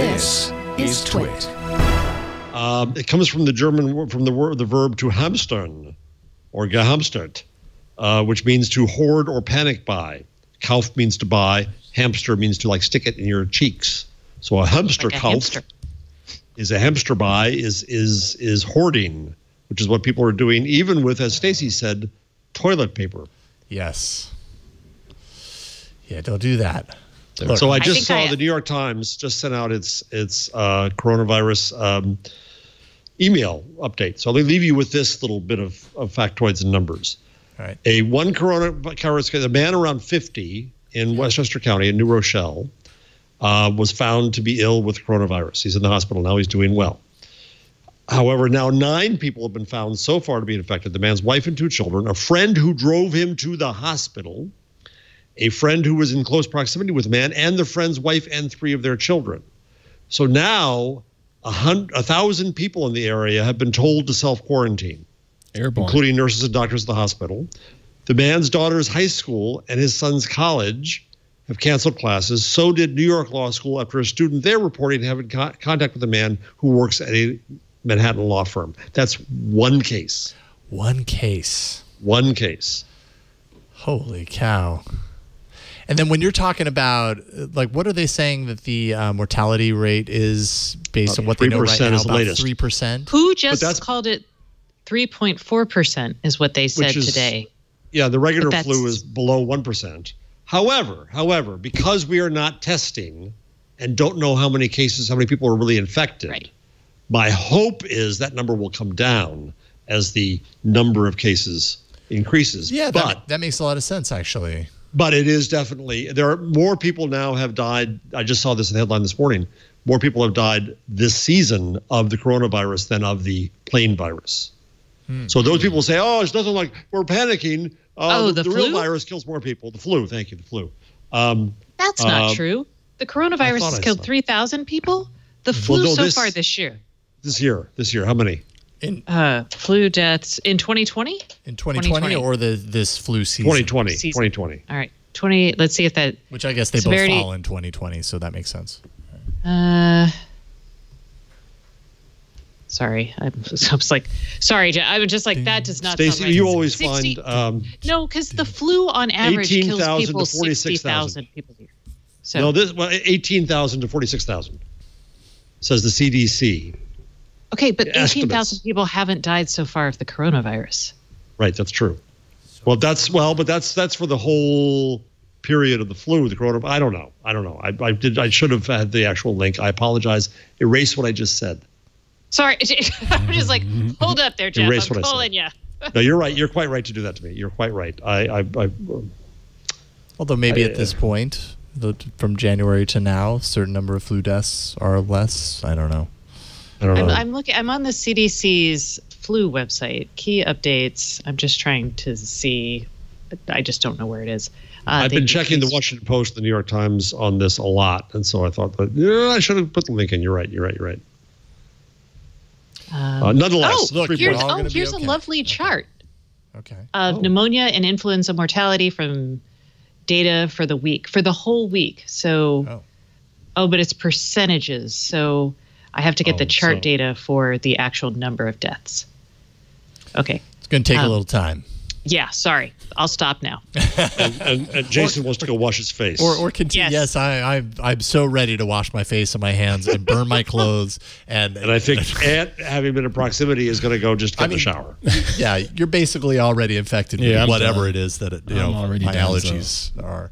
This is Twit. It comes from the German, from the verb to hamstern or gehamstert, which means to hoard or panic buy. Kauf means to buy. Hamster means to like stick it in your cheeks. So a hamster like kauf is a hamster buy, is hoarding, which is what people are doing, even with, as Stacey said, toilet paper. Yes. Yeah, don't do that. Look, so I just saw the New York Times just sent out its coronavirus email update. So they leave you with this little bit of factoids and numbers. All right. A man around 50 in Westchester County in New Rochelle was found to be ill with coronavirus. He's in the hospital now. He's doing well. However, now 9 people have been found so far to be infected. The man's wife and 2 children, a friend who drove him to the hospital, a friend who was in close proximity with the man, and the friend's wife and 3 of their children. So now 1,000 people in the area have been told to self-quarantine, including nurses and doctors at the hospital. The man's daughter's high school and his son's college have canceled classes. So did New York Law School after a student they're reporting having contact with a man who works at a Manhattan law firm. That's one case. One case. One case. Holy cow. And then when you're talking about, like, what are they saying that the mortality rate is based on what they know right now? Is about the latest. 3%. Who just called it 3.4% is what they said today. Yeah, the regular flu is below 1%. However, because we are not testing and don't know how many cases, how many people are really infected, right. My hope is that number will come down as the number of cases increases. Yeah, but that makes a lot of sense, actually. But it is definitely, there are more people now have died. I just saw this in the headline this morning. More people have died this season of the coronavirus than of the plain virus. Hmm. So those people say, oh, it's nothing like we're panicking. The real virus kills more people. The flu. Thank you. The flu. That's not true. The coronavirus has killed 3,000 people. The flu so far this year. This year. How many? In flu deaths in 2020? In 2020 or this flu season? 2020. All right. 20. Let's see if that. Which I guess they both fall in 2020, so that makes sense. Sorry, that does not. Stacey, you always find no, because the flu on average 18, kills people 60,000 people here. So no, 18,000 to 46,000 says the CDC. Okay, but 18,000 people haven't died so far of the coronavirus. Right, that's true. Well, that's for the whole period of the flu, the coronavirus. I don't know. I should have had the actual link. I apologize. Erase what I just said. Sorry, I'm just like, hold up there, Jeff. Erase I'm calling you. No, you're right. You're quite right to do that to me. You're quite right. Although maybe at this point, from January to now, a certain number of flu deaths are less. I don't know. I'm on the CDC's flu website. Key updates. I'm just trying to see. I just don't know where it is. I've been checking the Washington Post, the New York Times on this a lot, and so I thought that I should have put the link in. You're right. Nonetheless, look, here's a lovely chart. Okay. Of pneumonia and influenza mortality from data for the week, for the whole week. So, but it's percentages. So. I have to get the chart data for the actual number of deaths. Okay. It's going to take a little time. Yeah, sorry. I'll stop now. and Jason wants to go wash his face. Or continue. Yes, I'm so ready to wash my face and my hands and burn my clothes. And I think Ant, having been in proximity, is going to go just get in the shower. Yeah, you're basically already infected with whatever it is that my allergies are.